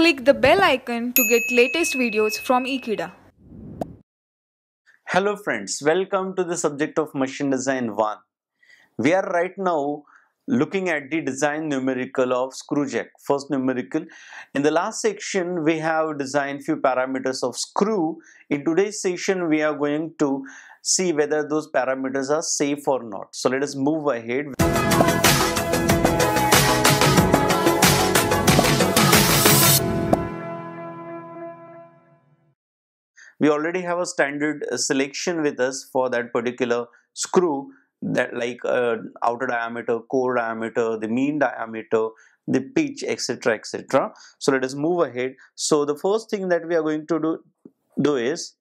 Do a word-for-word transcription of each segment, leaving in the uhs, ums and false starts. click the bell icon to get latest videos from Ekeeda. Hello friends, welcome to the subject of machine design one. We are right now looking at the design numerical of screw jack, first numerical. In the last section we have designed few parameters of screw. In today's session we are going to see whether those parameters are safe or not. So let us move ahead. We already have a standard selection with us for that particular screw, that like uh, outer diameter, core diameter, the mean diameter, the pitch, etc, etc. So let us move ahead. So the first thing that we are going to do do is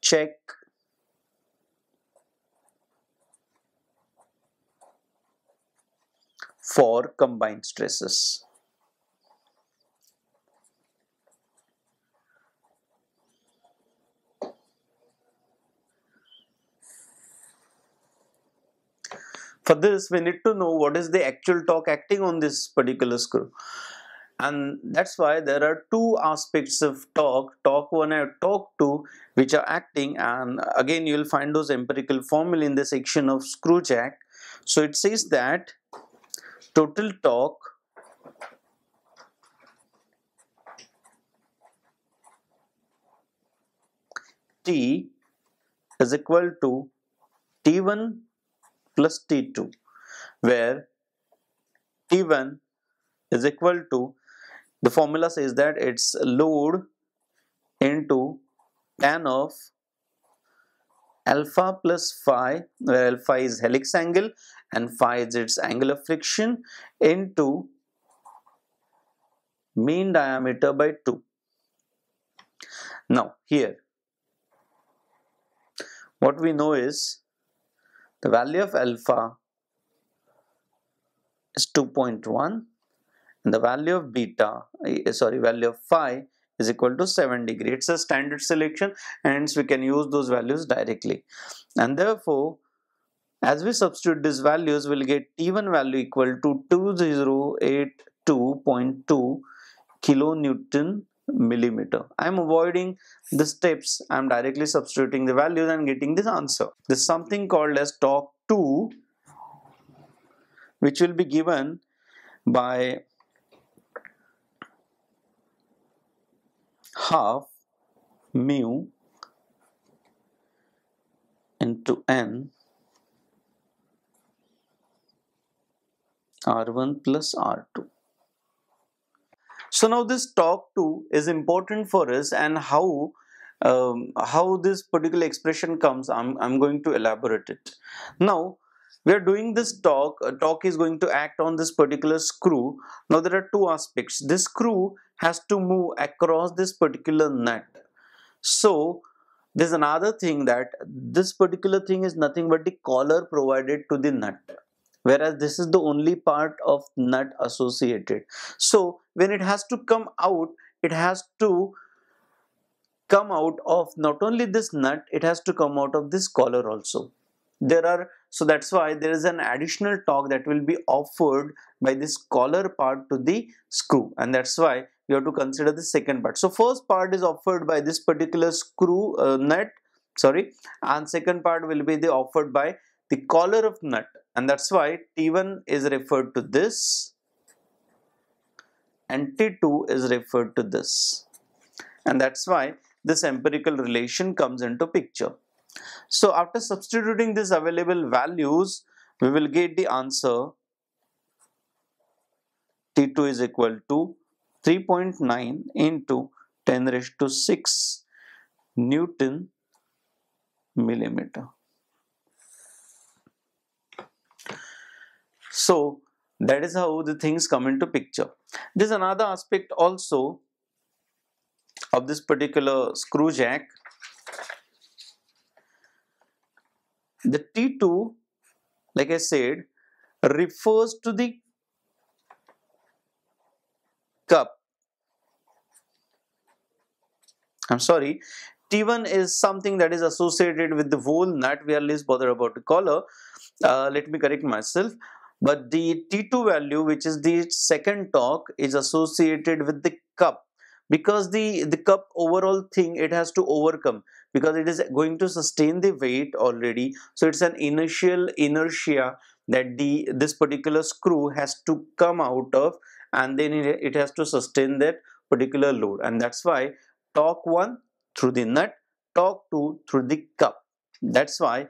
check for combined stresses. For this, we need to know what is the actual torque acting on this particular screw, and that's why there are two aspects of torque, torque one and torque two, which are acting, and again you will find those empirical formula in the section of screw jack. So it says that total torque T is equal to T one plus T two, where T one is equal to, the formula says that it's load into tan of alpha plus phi, where alpha is helix angle and phi is its angle of friction, into mean diameter by two. Now here what we know is the value of alpha is two point one and the value of beta, sorry, value of phi is equal to seven degree. It's a standard selection, hence we can use those values directly. And therefore, as we substitute these values, we'll get T one value equal to two thousand eighty-two point two kilonewton millimeter. I am avoiding the steps. I am directly substituting the values and getting this answer. This is something called as torque two, which will be given by half mu into n R one plus R two. So now this torque two is important for us, and how um, how this particular expression comes, I'm, I'm going to elaborate it. Now we are doing this torque, uh, torque is going to act on this particular screw. Now there are two aspects. This screw has to move across this particular nut. So there's another thing, that this particular thing is nothing but the collar provided to the nut, whereas this is the only part of nut associated. So when it has to come out, it has to come out of not only this nut, it has to come out of this collar also. There are, so that's why there is an additional torque that will be offered by this collar part to the screw, and that's why you have to consider the second part. So first part is offered by this particular screw uh, nut, sorry, and second part will be the offered by the collar of nut, and that's why T one is referred to this and T two is referred to this, and that's why this empirical relation comes into picture. So after substituting these available values, we will get the answer T two is equal to three point nine into ten raised to six Newton millimeter. So that is how the things come into picture. There is another aspect also of this particular screw jack. The T two, like I said, refers to the cup. I'm sorry, T one is something that is associated with the whole nut. We are less bothered about the collar. Uh, let me correct myself. But the T two value, which is the second torque, is associated with the cup, because the, the cup overall thing it has to overcome, because it is going to sustain the weight already. So it's an initial inertia that the this particular screw has to come out of, and then it has to sustain that particular load. And that's why torque one through the nut, torque two through the cup. That's why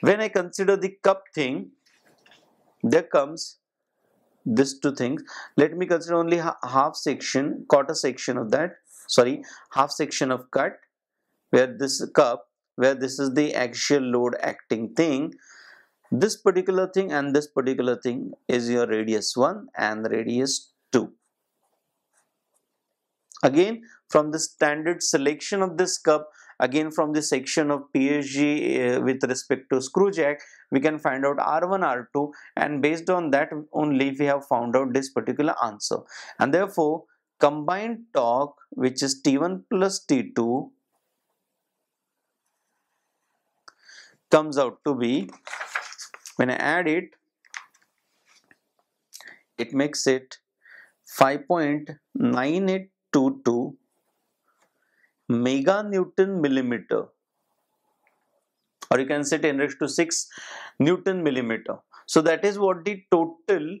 when I consider the cup thing, there comes these two things. Let me consider only half section, quarter section of that, sorry, half section of cut, where this cup, where this is the axial load acting thing. This particular thing and this particular thing is your radius one and radius two. Again, from the standard selection of this cup, again from the section of P S G uh, with respect to screw jack, we can find out R one, R two, and based on that only we have found out this particular answer. And therefore, combined torque, which is T one plus T two, comes out to be, when I add it, it makes it five point nine eight two two mega Newton millimeter, or you can say ten raised to six Newton millimeter. So that is what the total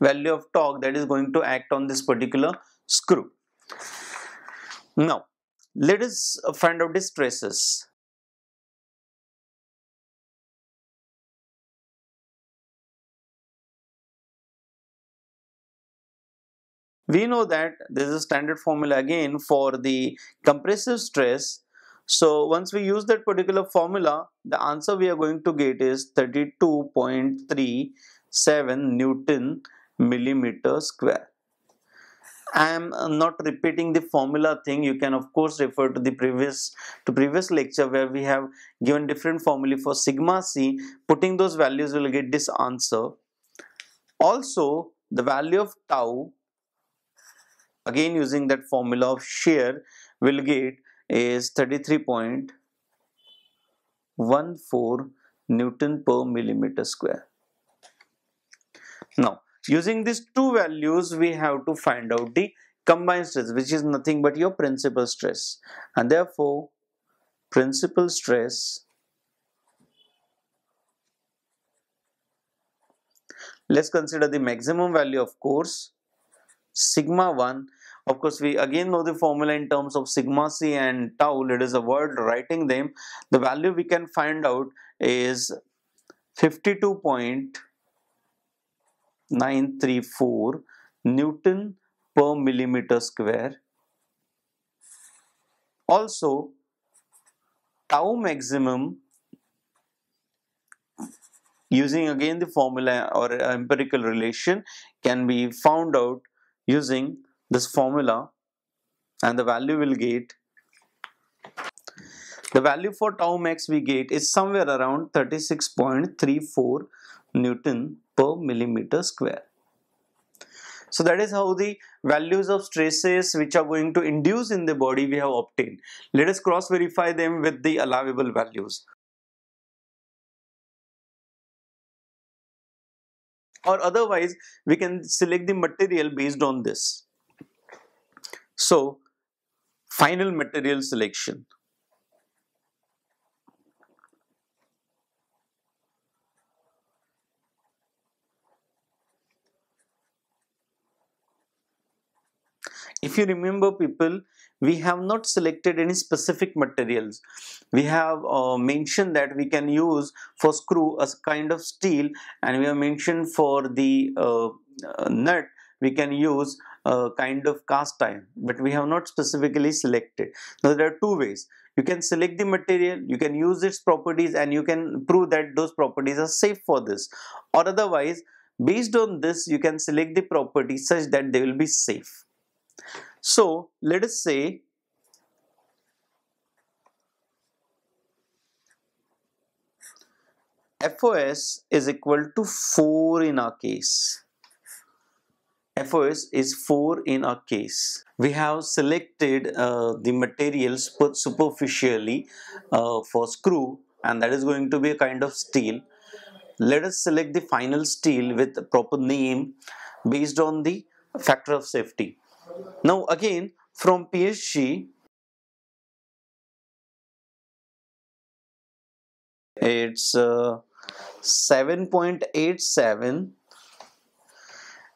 value of torque that is going to act on this particular screw. Now let us find out the stresses. We know that this is a standard formula again for the compressive stress. So once we use that particular formula, the answer we are going to get is thirty-two point three seven Newton millimeter square. I am not repeating the formula thing. You can of course refer to the previous to previous lecture where we have given different formulae for sigma c. Putting those values will get this answer. Also, the value of tau, again using that formula of shear, will get is thirty-three point one four Newton per millimeter square. Now using these two values we have to find out the combined stress, which is nothing but your principal stress, and therefore principal stress, let's consider the maximum value of course, sigma one. Of course, we again know the formula in terms of sigma c and tau. Let us avoid writing them. The value we can find out is fifty-two point nine three four Newton per millimeter square. Also, tau maximum, using again the formula or empirical relation, can be found out using this formula, and the value will get, the value for tau max we get is somewhere around thirty-six point three four Newton per millimeter square. So that is how the values of stresses which are going to induce in the body we have obtained. Let us cross verify them with the allowable values, or otherwise we can select the material based on this. So final material selection. If you remember people, we have not selected any specific materials. We have uh, mentioned that we can use for screw a kind of steel, and we have mentioned for the uh, nut we can use a kind of cast iron, but we have not specifically selected. Now there are two ways. You can select the material, you can use its properties, and you can prove that those properties are safe for this, or otherwise based on this you can select the properties such that they will be safe. So let us say F O S is equal to four in our case. F O S is four in our case. We have selected uh, the materials superficially uh, for screw and that is going to be a kind of steel. Let us select the final steel with a proper name based on the factor of safety. Now again from P S G, it's uh, seven point eight seven.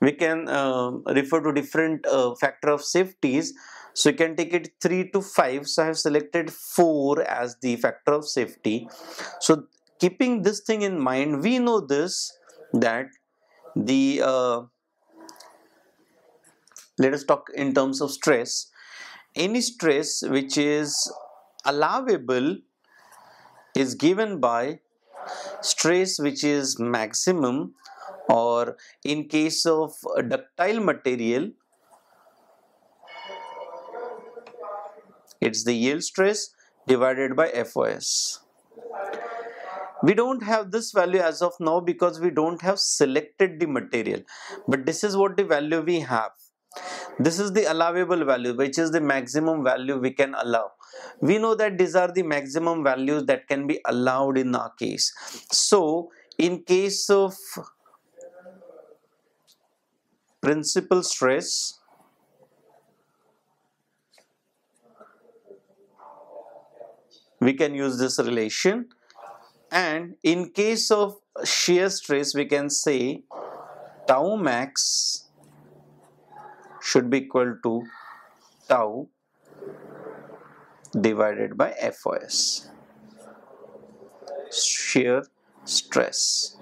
We can uh, refer to different uh, factor of safeties. So you can take it three to five. So I have selected four as the factor of safety. So keeping this thing in mind, we know this, that the, uh, let us talk in terms of stress. Any stress which is allowable is given by stress which is maximum, or in case of ductile material, it's the yield stress divided by F O S. We don't have this value as of now because we don't have selected the material, but this is what the value we have. This is the allowable value, which is the maximum value we can allow. We know that these are the maximum values that can be allowed in our case. So in case of principal stress, we can use this relation, and in case of shear stress we can say tau max should be equal to tau divided by F O S, shear stress.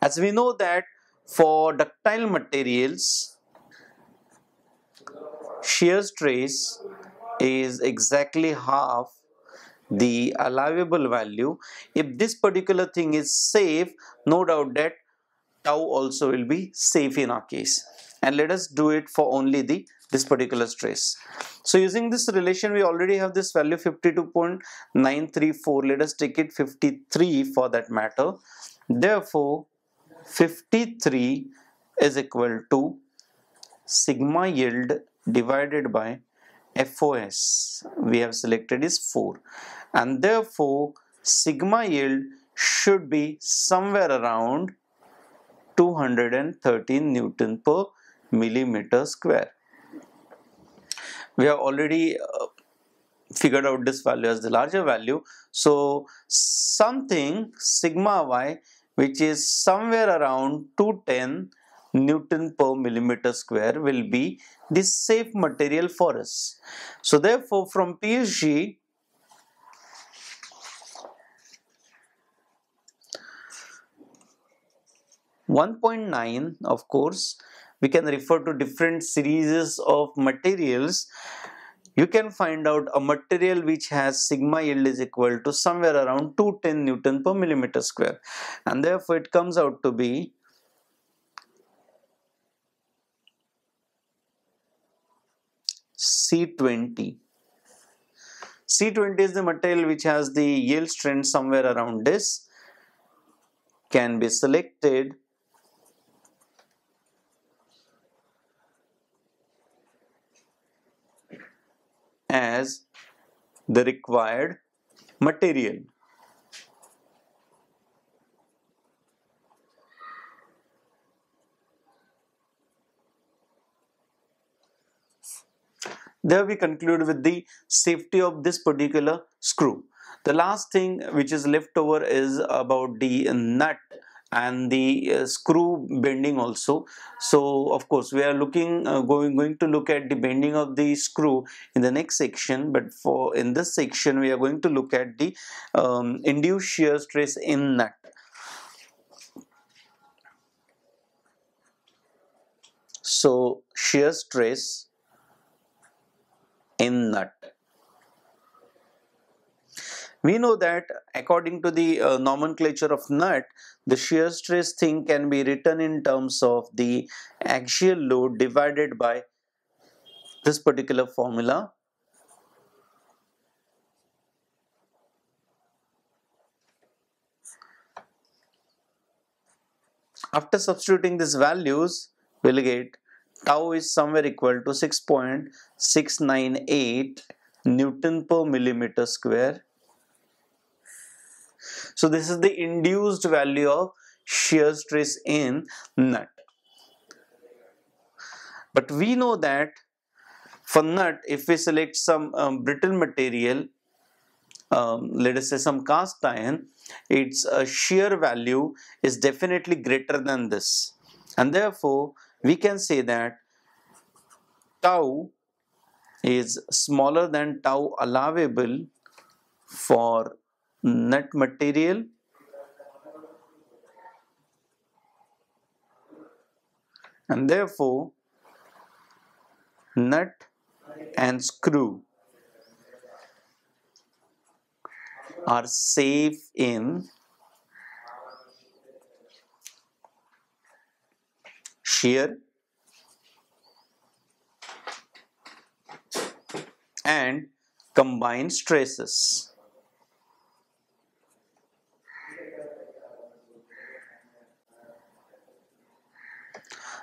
As we know that for ductile materials, shear stress is exactly half the allowable value. If this particular thing is safe, no doubt that tau also will be safe in our case. And let us do it for only the this particular stress. So using this relation, we already have this value fifty-two point nine three four. Let us take it fifty-three for that matter. Therefore, fifty-three is equal to sigma yield divided by F O S, we have selected is four, and therefore sigma yield should be somewhere around two hundred thirteen Newton per millimeter square. We have already uh, figured out this value as the larger value. So something sigma y which is somewhere around two hundred ten Newton per millimeter square will be the safe material for us. So therefore from P S G, one point nine, of course, we can refer to different series of materials. You can find out a material which has sigma yield is equal to somewhere around two hundred ten Newton per millimeter square, and therefore it comes out to be C twenty. C twenty is the material which has the yield strength somewhere around this, can be selected as the required material. There we conclude with the safety of this particular screw. The last thing which is left over is about the nut and the uh, screw bending also. So of course we are looking uh, going going to look at the bending of the screw in the next section, but for in this section we are going to look at the um, induced shear stress in nut. So shear stress in nut. We know that according to the uh, nomenclature of nut, the shear stress thing can be written in terms of the axial load divided by this particular formula, after substituting these values we'll get tau is somewhere equal to six point six nine eight Newton per millimeter square So this is the induced value of shear stress in nut. But we know that for nut, if we select some um, brittle material, um, let us say some cast iron, its uh, shear value is definitely greater than this. And therefore, we can say that tau is smaller than tau allowable for nut material and therefore nut and screw are safe in shear and combined stresses.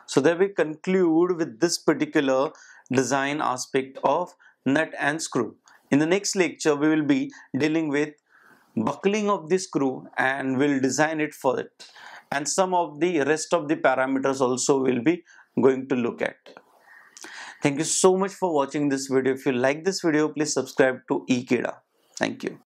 So there we conclude with this particular design aspect of nut and screw. In the next lecture, we will be dealing with buckling of the screw and we'll design it for it. And some of the rest of the parameters also we'll be going to look at. Thank you so much for watching this video. If you like this video, please subscribe to Ekeeda. Thank you.